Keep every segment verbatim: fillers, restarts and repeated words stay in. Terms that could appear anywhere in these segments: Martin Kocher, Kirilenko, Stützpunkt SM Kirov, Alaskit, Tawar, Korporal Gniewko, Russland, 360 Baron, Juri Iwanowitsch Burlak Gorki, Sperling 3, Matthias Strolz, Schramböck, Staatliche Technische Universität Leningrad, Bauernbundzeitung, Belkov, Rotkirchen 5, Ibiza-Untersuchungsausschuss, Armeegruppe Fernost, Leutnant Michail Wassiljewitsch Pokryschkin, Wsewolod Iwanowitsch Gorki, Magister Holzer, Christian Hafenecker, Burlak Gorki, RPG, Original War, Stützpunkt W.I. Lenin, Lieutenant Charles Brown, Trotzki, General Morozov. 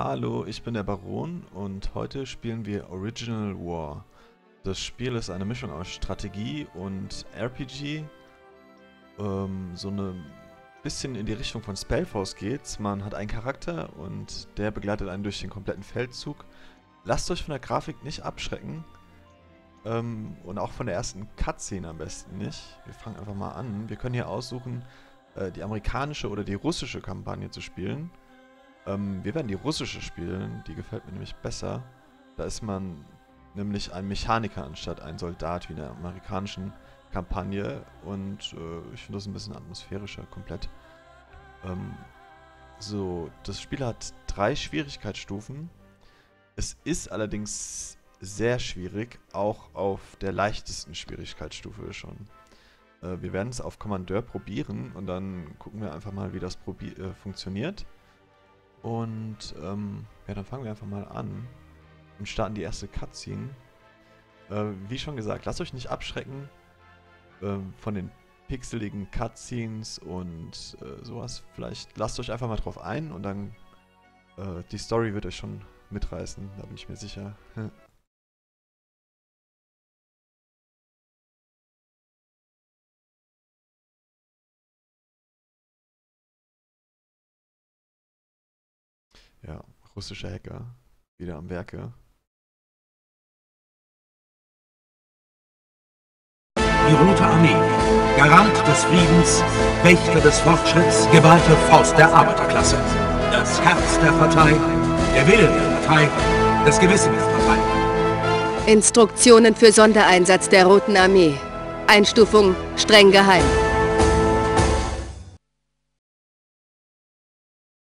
Hallo, ich bin der Baron und heute spielen wir Original War. Das Spiel ist eine Mischung aus Strategie und R P G. Ähm, so ein bisschen in die Richtung von Spellforce geht's. Man hat einen Charakter und der begleitet einen durch den kompletten Feldzug. Lasst euch von der Grafik nicht abschrecken. Ähm, und auch von der ersten Cutscene am besten nicht. Wir fangen einfach mal an. Wir können hier aussuchen, äh, die amerikanische oder die russische Kampagne zu spielen. Ähm, wir werden die russische spielen, die gefällt mir nämlich besser. Da ist man nämlich ein Mechaniker anstatt ein Soldat wie in der amerikanischen Kampagne. Und äh, ich finde das ein bisschen atmosphärischer komplett. Ähm, so, das Spiel hat drei Schwierigkeitsstufen. Es ist allerdings sehr schwierig, auch auf der leichtesten Schwierigkeitsstufe schon. Äh, wir werden es auf Kommandeur probieren und dann gucken wir einfach mal, wie das probi- äh, funktioniert. Und ähm, ja, dann fangen wir einfach mal an und starten die erste Cutscene. Äh, wie schon gesagt, lasst euch nicht abschrecken äh, von den pixeligen Cutscenes und äh, sowas. Vielleicht lasst euch einfach mal drauf ein und dann äh, die Story wird euch schon mitreißen, da bin ich mir sicher. Ja, russischer Hacker. Wieder am Werke. Die Rote Armee. Garant des Friedens, Wächter des Fortschritts, geballte Faust der Arbeiterklasse. Das Herz der Partei, der Wille der Partei, das Gewissen der Partei. Instruktionen für Sondereinsatz der Roten Armee. Einstufung streng geheim.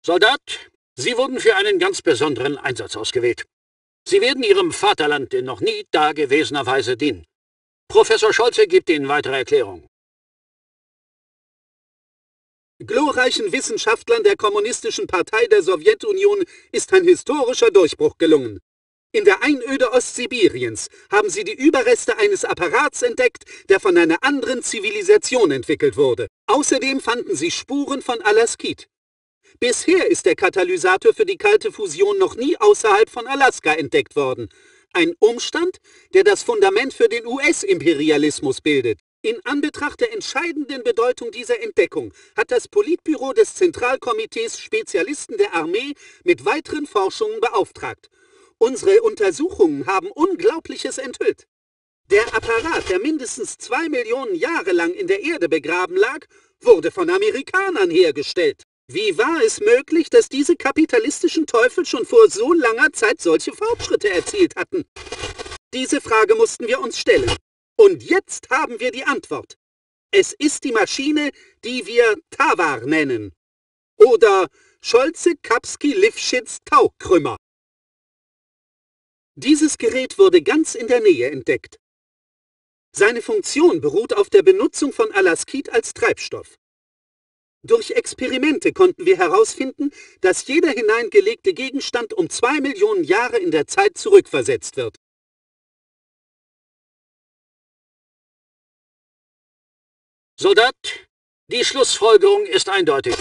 Soldat! Sie wurden für einen ganz besonderen Einsatz ausgewählt. Sie werden Ihrem Vaterland in noch nie dagewesener Weise dienen. Professor Scholze gibt Ihnen weitere Erklärungen. Glorreichen Wissenschaftlern der Kommunistischen Partei der Sowjetunion ist ein historischer Durchbruch gelungen. In der Einöde Ostsibiriens haben sie die Überreste eines Apparats entdeckt, der von einer anderen Zivilisation entwickelt wurde. Außerdem fanden sie Spuren von Alaskit. Bisher ist der Katalysator für die kalte Fusion noch nie außerhalb von Alaska entdeckt worden. Ein Umstand, der das Fundament für den U S-Imperialismus bildet. In Anbetracht der entscheidenden Bedeutung dieser Entdeckung hat das Politbüro des Zentralkomitees Spezialisten der Armee mit weiteren Forschungen beauftragt. Unsere Untersuchungen haben Unglaubliches enthüllt. Der Apparat, der mindestens zwei Millionen Jahre lang in der Erde begraben lag, wurde von Amerikanern hergestellt. Wie war es möglich, dass diese kapitalistischen Teufel schon vor so langer Zeit solche Fortschritte erzielt hatten? Diese Frage mussten wir uns stellen. Und jetzt haben wir die Antwort. Es ist die Maschine, die wir Tawar nennen. Oder Scholze-Kapski-Lifschitz-Tau-Krümmer. Dieses Gerät wurde ganz in der Nähe entdeckt. Seine Funktion beruht auf der Benutzung von Alaskit als Treibstoff. Durch Experimente konnten wir herausfinden, dass jeder hineingelegte Gegenstand um zwei Millionen Jahre in der Zeit zurückversetzt wird. Soldat, die Schlussfolgerung ist eindeutig.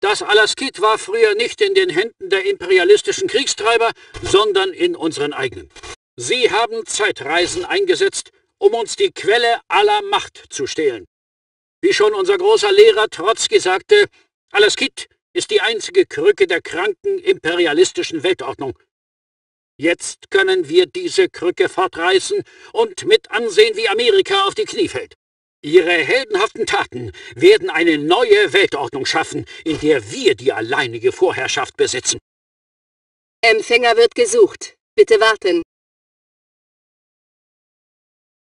Das Alaskit war früher nicht in den Händen der imperialistischen Kriegstreiber, sondern in unseren eigenen. Sie haben Zeitreisen eingesetzt, um uns die Quelle aller Macht zu stehlen. Wie schon unser großer Lehrer Trotzki sagte, Alaskit ist die einzige Krücke der kranken imperialistischen Weltordnung. Jetzt können wir diese Krücke fortreißen und mit ansehen, wie Amerika auf die Knie fällt. Ihre heldenhaften Taten werden eine neue Weltordnung schaffen, in der wir die alleinige Vorherrschaft besitzen. Empfänger wird gesucht. Bitte warten.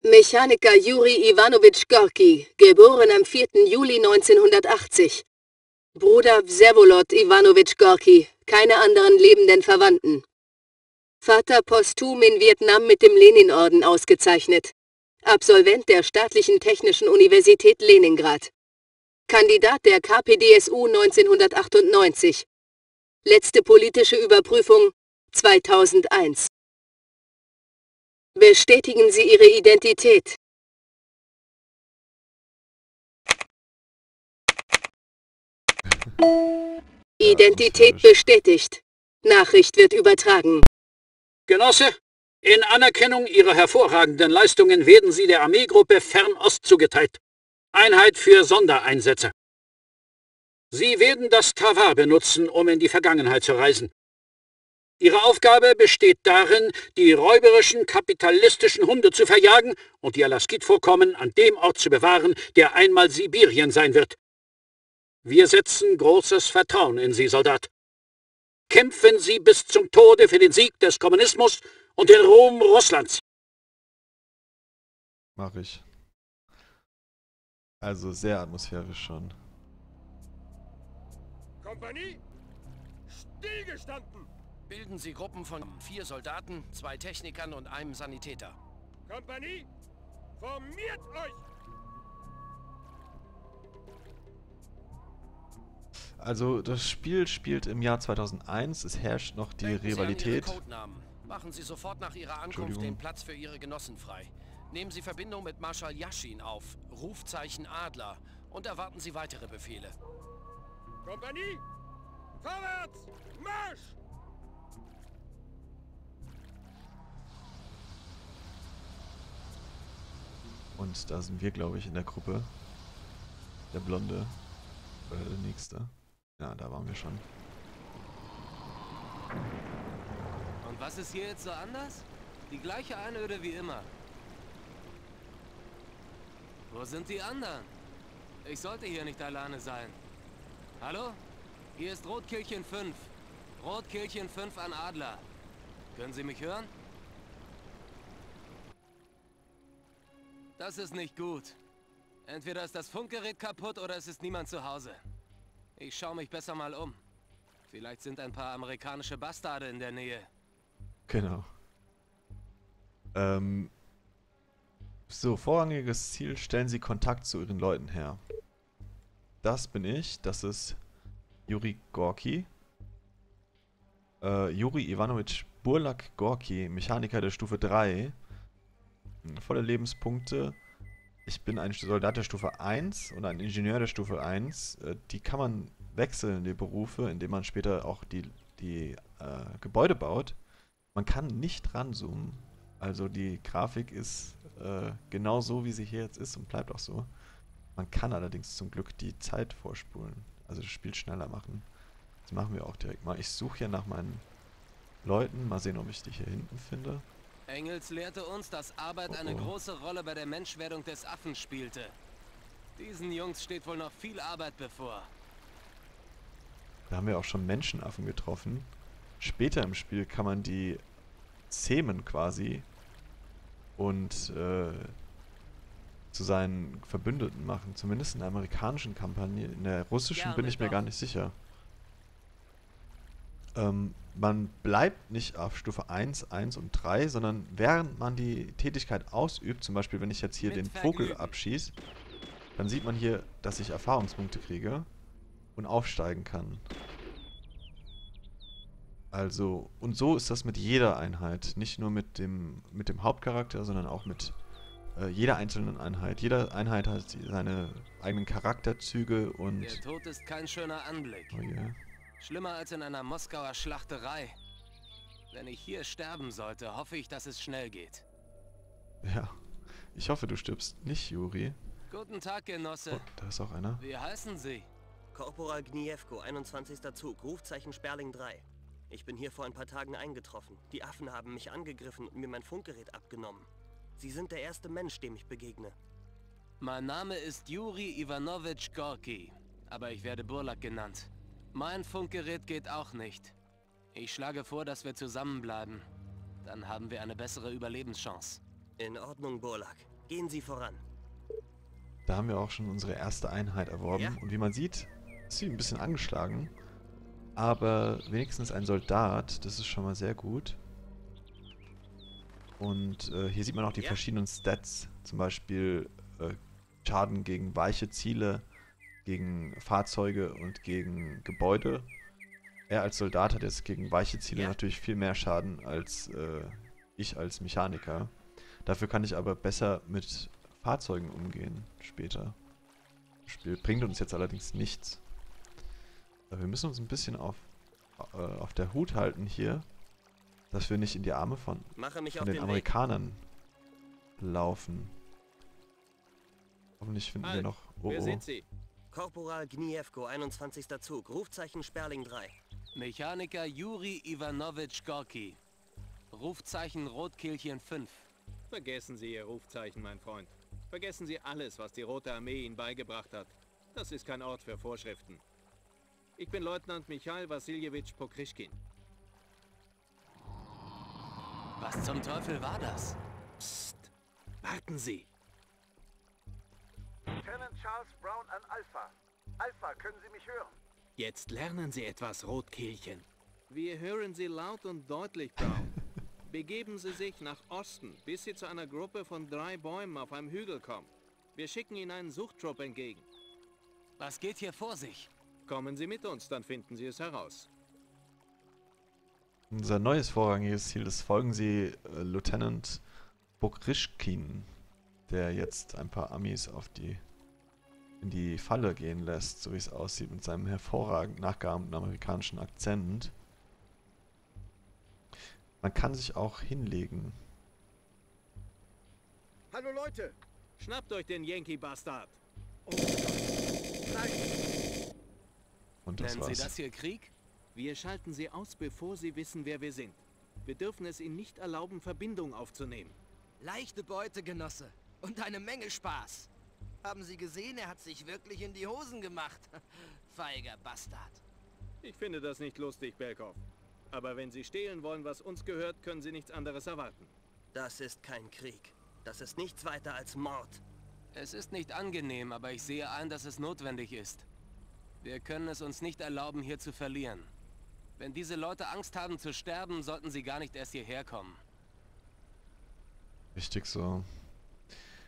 Mechaniker Juri Iwanowitsch Gorki, geboren am vierten Juli neunzehnhundertachtzig. Bruder Wsewolod Iwanowitsch Gorki, keine anderen lebenden Verwandten. Vater posthum in Vietnam mit dem Leninorden ausgezeichnet. Absolvent der Staatlichen Technischen Universität Leningrad. Kandidat der K P D S U neunzehnhundertachtundneunzig. Letzte politische Überprüfung zweitausendeins. Bestätigen Sie Ihre Identität. Identität bestätigt. Nachricht wird übertragen. Genosse, in Anerkennung Ihrer hervorragenden Leistungen werden Sie der Armeegruppe Fernost zugeteilt. Einheit für Sondereinsätze. Sie werden das Tawar benutzen, um in die Vergangenheit zu reisen. Ihre Aufgabe besteht darin, die räuberischen, kapitalistischen Hunde zu verjagen und die Alaskit-Vorkommen an dem Ort zu bewahren, der einmal Sibirien sein wird. Wir setzen großes Vertrauen in Sie, Soldat. Kämpfen Sie bis zum Tode für den Sieg des Kommunismus und den Ruhm Russlands. Mach ich. Also sehr atmosphärisch schon. Kompanie, stillgestanden! Bilden Sie Gruppen von vier Soldaten, zwei Technikern und einem Sanitäter. Kompanie, formiert euch! Also das Spiel spielt im Jahr zweitausendeins, es herrscht noch die Denken Rivalität. Sie an Ihre Codenamen. Machen Sie sofort nach Ihrer Ankunft den Platz für Ihre Genossen frei. Nehmen Sie Verbindung mit Marschall Yashin auf, Rufzeichen Adler, und erwarten Sie weitere Befehle. Kompanie, vorwärts, Marsch! Und da sind wir, glaube ich, in der Gruppe. Der Blonde. Oder der Nächste. Ja, da waren wir schon. Und was ist hier jetzt so anders? Die gleiche Einöde wie immer. Wo sind die anderen? Ich sollte hier nicht alleine sein. Hallo? Hier ist Rotkirchen fünf. Rotkirchen fünf an Adler. Können Sie mich hören? Das ist nicht gut. Entweder ist das Funkgerät kaputt oder es ist niemand zu Hause. Ich schaue mich besser mal um. Vielleicht sind ein paar amerikanische Bastarde in der Nähe. Genau. Ähm. So, vorrangiges Ziel, stellen Sie Kontakt zu Ihren Leuten her. Das bin ich, das ist Juri Gorki. Äh, Juri Iwanowitsch Burlak Gorki, Mechaniker der Stufe drei. Volle Lebenspunkte. Ich bin ein Soldat der Stufe eins und ein Ingenieur der Stufe eins. Die kann man wechseln, die Berufe, indem man später auch die, die äh, Gebäude baut. Man kann nicht ranzoomen. Also die Grafik ist äh, genau so, wie sie hier jetzt ist und bleibt auch so. Man kann allerdings zum Glück die Zeit vorspulen. Also das Spiel schneller machen. Das machen wir auch direkt mal. Ich suche hier nach meinen Leuten. Mal sehen, ob ich die hier hinten finde. Engels lehrte uns, dass Arbeit eine große Rolle bei der Menschwerdung des Affen spielte. Diesen Jungs steht wohl noch viel Arbeit bevor. Da haben wir auch schon Menschenaffen getroffen. Später im Spiel kann man die zähmen quasi und äh, zu seinen Verbündeten machen. Zumindest in der amerikanischen Kampagne. In der russischen bin ich mir gar nicht sicher. Ähm, man bleibt nicht auf Stufe eins, eins und drei, sondern während man die Tätigkeit ausübt, zum Beispiel wenn ich jetzt hier Mit den Vogel Vergnügen. abschieße, dann sieht man hier, dass ich Erfahrungspunkte kriege und aufsteigen kann. Also, und so ist das mit jeder Einheit, nicht nur mit dem, mit dem Hauptcharakter, sondern auch mit äh, jeder einzelnen Einheit. Jede Einheit hat seine eigenen Charakterzüge und... Der Tod ist kein schöner Anblick. Oh yeah. Schlimmer als in einer Moskauer Schlachterei. Wenn ich hier sterben sollte, hoffe ich, dass es schnell geht. Ja, ich hoffe, du stirbst nicht, Juri. Guten Tag, Genosse. Oh, da ist auch einer. Wie heißen Sie? Korporal Gniewko, einundzwanzigster Zug, Rufzeichen Sperling drei. Ich bin hier vor ein paar Tagen eingetroffen. Die Affen haben mich angegriffen und mir mein Funkgerät abgenommen. Sie sind der erste Mensch, dem ich begegne. Mein Name ist Juri Iwanowitsch Gorki, aber ich werde Burlak genannt. Mein Funkgerät geht auch nicht. Ich schlage vor, dass wir zusammenbleiben. Dann haben wir eine bessere Überlebenschance. In Ordnung, Burlak. Gehen Sie voran. Da haben wir auch schon unsere erste Einheit erworben. Ja? Und wie man sieht, ist sie ein bisschen angeschlagen. Aber wenigstens ein Soldat. Das ist schon mal sehr gut. Und äh, hier sieht man auch die ja? verschiedenen Stats. Zum Beispiel äh, Schaden gegen weiche Ziele, gegen Fahrzeuge und gegen Gebäude. Er als Soldat hat jetzt gegen weiche Ziele ja. natürlich viel mehr Schaden als äh, ich als Mechaniker. Dafür kann ich aber besser mit Fahrzeugen umgehen später. Das Spiel bringt uns jetzt allerdings nichts. Aber wir müssen uns ein bisschen auf äh, auf der Hut halten hier, dass wir nicht in die Arme von, von den Amerikanern laufen. Hoffentlich finden wir noch... Oh, oh. Korporal Gniewko, einundzwanzigster Zug, Rufzeichen Sperling drei. Mechaniker Juri Iwanowitsch Gorki, Rufzeichen Rotkirchen fünf. Vergessen Sie Ihr Rufzeichen, mein Freund. Vergessen Sie alles, was die Rote Armee Ihnen beigebracht hat. Das ist kein Ort für Vorschriften. Ich bin Leutnant Michail Wassiljewitsch Pokryschkin. Was zum Teufel war das? Psst, warten Sie! Lieutenant Charles Brown an Alpha. Alpha, können Sie mich hören? Jetzt lernen Sie etwas, Rotkehlchen. Wir hören Sie laut und deutlich, Brown. Begeben Sie sich nach Osten, bis Sie zu einer Gruppe von drei Bäumen auf einem Hügel kommen. Wir schicken Ihnen einen Suchtrupp entgegen. Was geht hier vor sich? Kommen Sie mit uns, dann finden Sie es heraus. Unser neues vorrangiges Ziel ist, folgen Sie äh, Lieutenant Pokryschkin, der jetzt ein paar Amis auf die, in die Falle gehen lässt, so wie es aussieht, mit seinem hervorragend nachgeahmten amerikanischen Akzent. Man kann sich auch hinlegen. Hallo Leute! Schnappt euch den Yankee-Bastard! Oh Gott! Nein! Und das war's. Nennen Sie das hier Krieg? Wir schalten sie aus, bevor sie wissen, wer wir sind. Wir dürfen es ihnen nicht erlauben, Verbindung aufzunehmen. Leichte Beute, Genosse. Und eine Menge Spaß. Haben Sie gesehen, er hat sich wirklich in die Hosen gemacht. Feiger Bastard. Ich finde das nicht lustig, Belkov. Aber wenn Sie stehlen wollen, was uns gehört, können Sie nichts anderes erwarten. Das ist kein Krieg. Das ist nichts weiter als Mord. Es ist nicht angenehm, aber ich sehe ein, dass es notwendig ist. Wir können es uns nicht erlauben, hier zu verlieren. Wenn diese Leute Angst haben zu sterben, sollten sie gar nicht erst hierher kommen. Richtig so.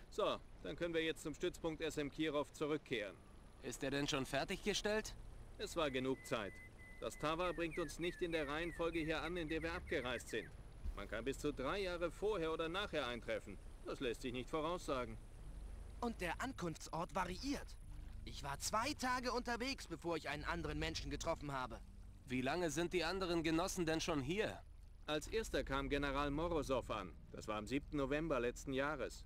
So, dann können wir jetzt zum Stützpunkt S M Kirov zurückkehren. Ist er denn schon fertiggestellt? Es war genug Zeit. Das Tawar bringt uns nicht in der Reihenfolge hier an, in der wir abgereist sind. Man kann bis zu drei Jahre vorher oder nachher eintreffen. Das lässt sich nicht voraussagen. Und der Ankunftsort variiert. Ich war zwei Tage unterwegs, bevor ich einen anderen Menschen getroffen habe. Wie lange sind die anderen Genossen denn schon hier? Als erster kam General Morozov an. Das war am siebten November letzten Jahres.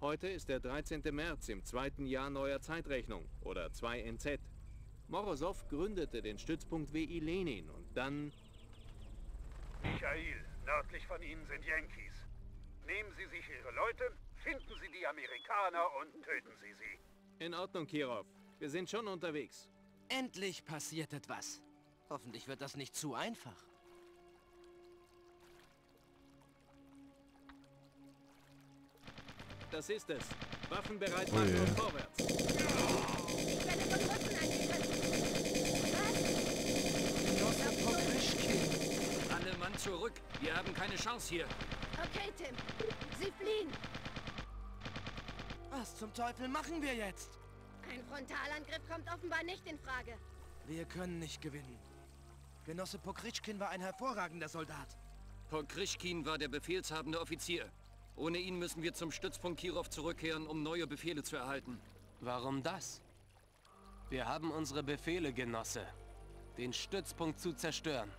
Heute ist der dreizehnte März im zweiten Jahr neuer Zeitrechnung, oder zwei N Z. Morozov gründete den Stützpunkt W I Lenin und dann... Michail, nördlich von Ihnen sind Yankees. Nehmen Sie sich Ihre Leute, finden Sie die Amerikaner und töten Sie sie. In Ordnung, Kirov. Wir sind schon unterwegs. Endlich passiert etwas. Hoffentlich wird das nicht zu einfach. Das ist es. Waffen bereit machen oh, yeah. und vorwärts. Ich werde von Waffen angegriffen. Alle Mann zurück. Wir haben keine Chance hier. Okay, Tim. Sie fliehen. Was zum Teufel machen wir jetzt? Ein Frontalangriff kommt offenbar nicht in Frage. Wir können nicht gewinnen. Genosse Pokryschkin war ein hervorragender Soldat. Pokryschkin war der befehlshabende Offizier. Ohne ihn müssen wir zum Stützpunkt Kirov zurückkehren, um neue Befehle zu erhalten. Warum das? Wir haben unsere Befehle, Genosse. Den Stützpunkt zu zerstören.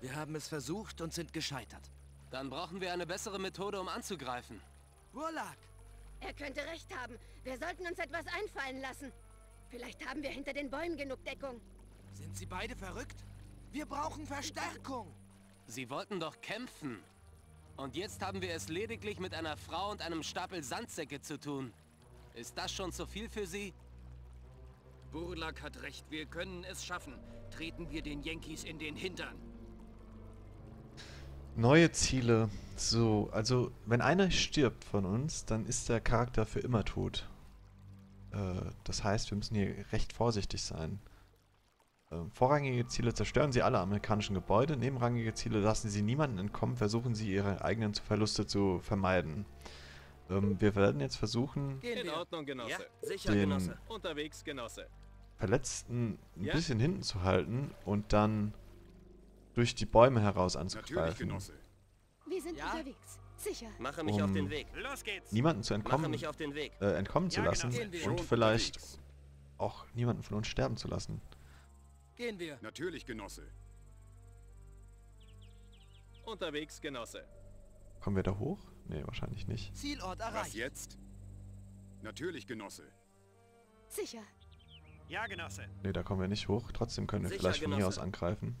Wir haben es versucht und sind gescheitert. Dann brauchen wir eine bessere Methode, um anzugreifen. Burlak! Er könnte recht haben. Wir sollten uns etwas einfallen lassen. Vielleicht haben wir hinter den Bäumen genug Deckung. Sind Sie beide verrückt? Wir brauchen Verstärkung! Sie wollten doch kämpfen. Und jetzt haben wir es lediglich mit einer Frau und einem Stapel Sandsäcke zu tun. Ist das schon zu viel für Sie? Burlak hat recht, wir können es schaffen. Treten wir den Yankees in den Hintern. Neue Ziele. So, also wenn einer stirbt von uns, dann ist der Charakter für immer tot. Äh, das heißt, wir müssen hier recht vorsichtig sein. Vorrangige Ziele: zerstören Sie alle amerikanischen Gebäude. Nebenrangige Ziele: lassen Sie niemanden entkommen. Versuchen Sie, Ihre eigenen Verluste zu vermeiden. Ähm, wir werden jetzt versuchen, in Ordnung, Genosse. Ja, sicher, den Genosse. Unterwegs, Genosse. Verletzten ein ja? bisschen hinten zu halten und dann durch die Bäume heraus anzugreifen. Wir sind ja? unterwegs. Sicher. Mache mich um auf den Weg. Los geht's. Niemanden zu entkommen, mich auf den Weg. Äh, entkommen ja, zu lassen und vielleicht unterwegs. auch niemanden von uns sterben zu lassen. Gehen wir. Natürlich, Genosse. unterwegs, Genosse. Kommen wir da hoch? Nee, wahrscheinlich nicht. Zielort erreicht. Was jetzt? Natürlich, Genosse. Sicher. Ja, Genosse. Nee, da kommen wir nicht hoch. Trotzdem können wir Sicher, vielleicht von Genosse. hier aus angreifen.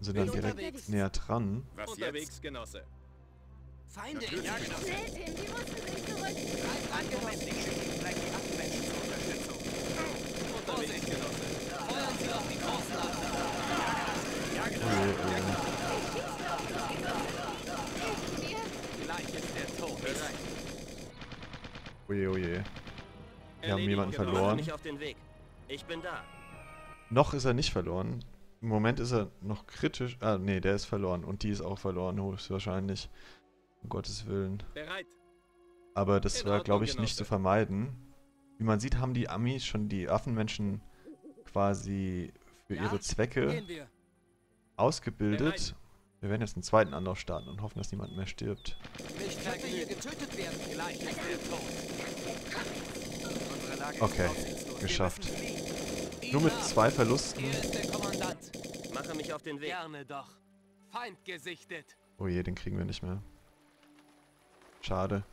Sind Bin dann direkt unterwegs. näher dran. Was unterwegs, jetzt? Genosse. Feinde, Natürlich. ja, Genosse. Seht ihn, die mussten sich zurück. Bleib angemessen, ich schicke gleich die acht Menschen zur Unterstützung. Vorsicht, Genosse. Feuern Sie auf die Großladung. Ja, Genosse. Ja, Genosse. Ja, Genosse. Vielleicht ist der Tod bereit. Oje, oje. Wir haben jemanden verloren. Auf den Weg. Ich bin da. Noch ist er nicht verloren. Im Moment ist er noch kritisch. Ah, nee, der ist verloren. Und die ist auch verloren, höchstwahrscheinlich. Um Gottes Willen. Bereit. Aber das in war, glaube ich, Genosse. nicht zu vermeiden. Wie man sieht, haben die Amis schon die Affenmenschen quasi für ja, ihre Zwecke ausgebildet. Bereit. Wir werden jetzt einen zweiten Anlauf starten und hoffen, dass niemand mehr stirbt. Ich könnte hier getötet werden. Vielleicht ist er tot. Unsere Lage okay, ist geschafft. Nur mit zwei Verlusten. Hier ist der Kommandant. Mache mich auf den Weg. Gerne doch. Feind gesichtet. Oh je, den kriegen wir nicht mehr. Schade.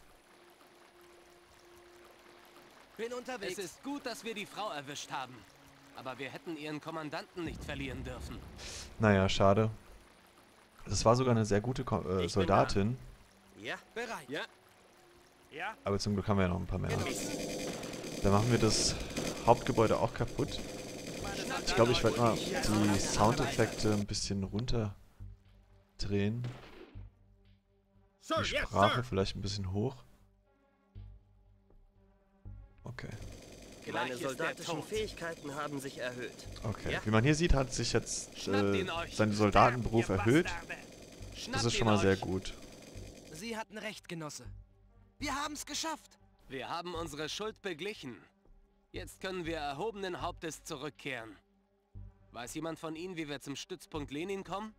Bin unterwegs. Es ist gut, dass wir die Frau erwischt haben. Aber wir hätten ihren Kommandanten nicht verlieren dürfen. Naja, schade. Das war sogar eine sehr gute Ko äh, Soldatin. Ja, bereit. Ja. Ja. Aber zum Glück haben wir ja noch ein paar mehr. Dann machen wir das Hauptgebäude auch kaputt. Ich glaube, ich werde mal die Soundeffekte ein bisschen runterdrehen. Die Sprache vielleicht ein bisschen hoch. Okay. Meine soldatischen Fähigkeiten haben sich erhöht. Okay, wie man hier sieht, hat sich jetzt äh, sein Soldatenberuf erhöht. Das ist schon mal sehr gut. Sie hatten recht, Genosse. Wir haben es geschafft. Wir haben unsere Schuld beglichen. Jetzt können wir erhobenen Hauptes zurückkehren. Weiß jemand von Ihnen, wie wir zum Stützpunkt Lenin kommen?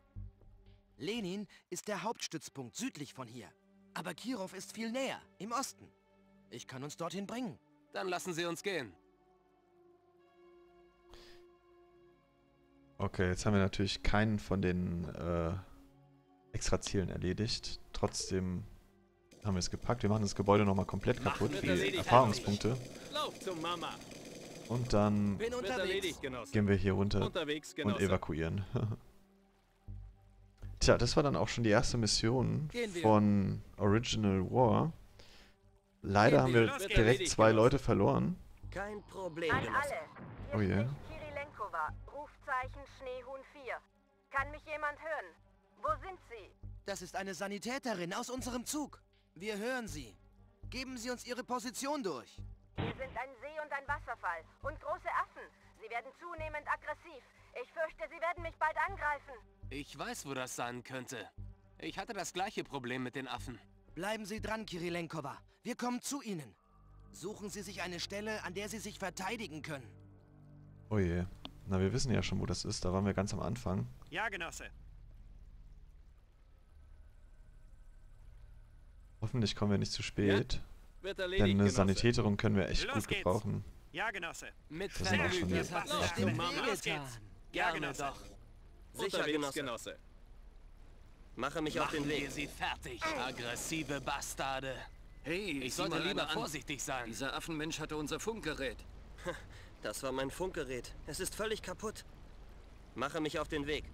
Lenin ist der Hauptstützpunkt südlich von hier. Aber Kirov ist viel näher, im Osten. Ich kann uns dorthin bringen. Dann lassen Sie uns gehen. Okay, jetzt haben wir natürlich keinen von den äh, Extrazielen erledigt. Trotzdem haben wir es gepackt. Wir machen das Gebäude nochmal komplett machen kaputt für die Erfahrungspunkte. Lauf zu Mama. Und dann gehen wir hier runter und evakuieren. Tja, das war dann auch schon die erste Mission von Original War. Leider haben wir direkt zwei Leute verloren. Kein Problem. An alle. Hier oh je. Yeah. Kirilenko war. Rufzeichen Schneehuhn vier. Kann mich jemand hören? Wo sind Sie? Das ist eine Sanitäterin aus unserem Zug. Wir hören Sie. Geben Sie uns Ihre Position durch. Wir sind ein See und ein Wasserfall. Und große Affen. Sie werden zunehmend aggressiv. Ich fürchte, Sie werden mich bald angreifen. Ich weiß, wo das sein könnte. Ich hatte das gleiche Problem mit den Affen. Bleiben Sie dran, Kirilenkowa. Wir kommen zu Ihnen. Suchen Sie sich eine Stelle, an der Sie sich verteidigen können. Oh je. Na, wir wissen ja schon, wo das ist. Da waren wir ganz am Anfang. Ja, Genosse. Hoffentlich kommen wir nicht zu spät. Ja? Wird erledigt, denn eine Genosse. Sanitäterung können wir echt Los gut geht's. gebrauchen. Ja, Genosse. Mit das sind auch schon das hat sich dem getan. Ja, Genosse. Doch. Sicher, Genosse. Genosse. Mache mich Machen auf den Weg. Wir sie fertig, aggressive Bastarde. Hey, ich sollte lieber vorsichtig sein. Dieser Affenmensch hatte unser Funkgerät. Das war mein Funkgerät. Es ist völlig kaputt. Mache mich auf den Weg.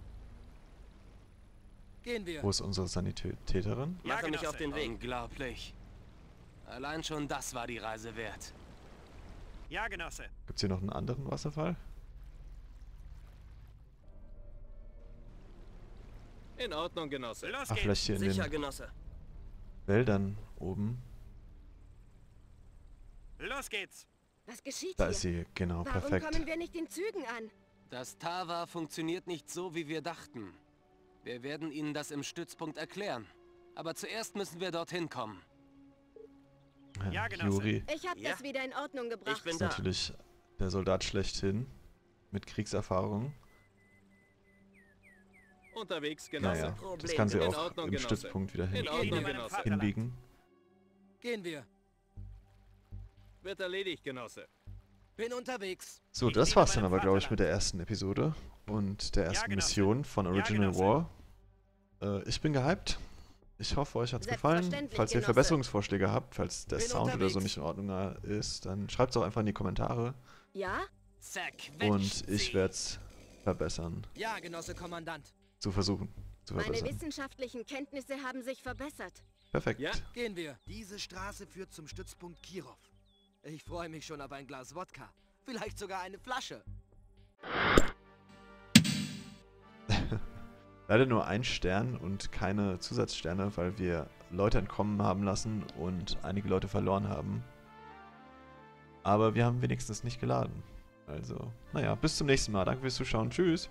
Gehen wir. Wo ist unsere Sanitäterin? Ja, Mache mich auf den Weg. Unglaublich. Allein schon das war die Reise wert. Ja, Genosse. Gibt's hier noch einen anderen Wasserfall? In Ordnung, Genosse. Los geht's. Ach, vielleicht hier in Sicher, den Genosse. Wäldern oben. Los geht's. Was geschieht da hier? Ist sie, genau, Warum perfekt. Warum kommen wir nicht den Zügen an? Das Tawar funktioniert nicht so, wie wir dachten. Wir werden Ihnen das im Stützpunkt erklären. Aber zuerst müssen wir dorthin kommen. Ja, ja Genosse. Juri. Ich habe ja. das wieder in Ordnung gebracht. Ich bin da. Natürlich der Soldat schlechthin. Mit Kriegserfahrung. Unterwegs, Genosse. Naja, das kann sie auch Ordnung, im Genosse. Stützpunkt wieder hin Ordnung, hinbiegen. Gehen wir. Wird erledigt, Genosse. Bin unterwegs. So, das war's dann aber, glaube ich, mit der ersten Episode und der ersten ja, Mission von Original ja, War. Äh, ich bin gehypt. Ich hoffe, euch hat's gefallen. Falls ihr Genosse. Verbesserungsvorschläge habt, falls der bin Sound unterwegs. Oder so nicht in Ordnung ist, dann schreibt es auch einfach in die Kommentare. Ja? Und ich werde es verbessern. Ja, Genosse Kommandant. Zu versuchen. Zu verbessern. Meine wissenschaftlichen Kenntnisse haben sich verbessert. Perfekt. Ja, gehen wir. Diese Straße führt zum Stützpunkt Kirov. Ich freue mich schon auf ein Glas Wodka. Vielleicht sogar eine Flasche. Leider nur ein Stern und keine Zusatzsterne, weil wir Leute entkommen haben lassen und einige Leute verloren haben. Aber wir haben wenigstens nicht geladen. Also, naja, bis zum nächsten Mal. Danke fürs Zuschauen. Tschüss.